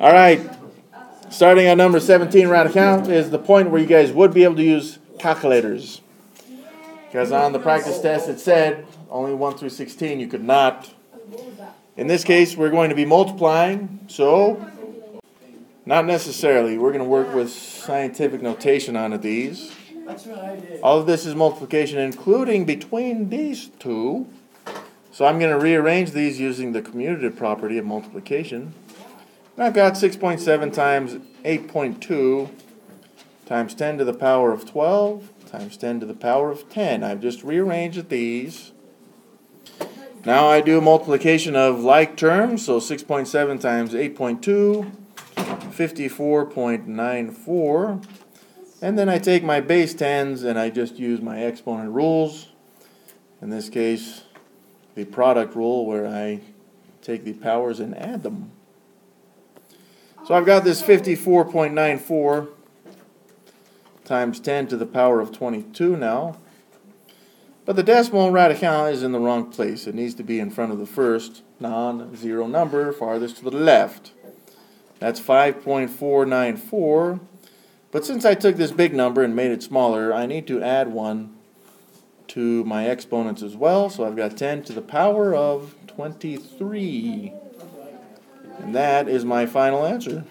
All right. Starting at number 17 round of count is the point where you guys would be able to use calculators. Because on the practice test it said only 1 through 16 you could not. In this case we're going to be multiplying, so not necessarily. We're going to work with scientific notation on these. All of this is multiplication, including between these two. So I'm going to rearrange these using the commutative property of multiplication. And I've got 6.7 times 8.2 times 10 to the power of 12 times 10 to the power of 10. I've just rearranged these. Now I do multiplication of like terms, so 6.7 times 8.2, 54.94. And then I take my base 10s and I just use my exponent rules. In this case, the product rule where I take the powers and add them. So I've got this 54.94 times 10 to the power of 22 now. But the decimal radical is in the wrong place. It needs to be in front of the first non-zero number farthest to the left. That's 5.494. But since I took this big number and made it smaller, I need to add one to my exponents as well. So I've got 10 to the power of 23. And that is my final answer.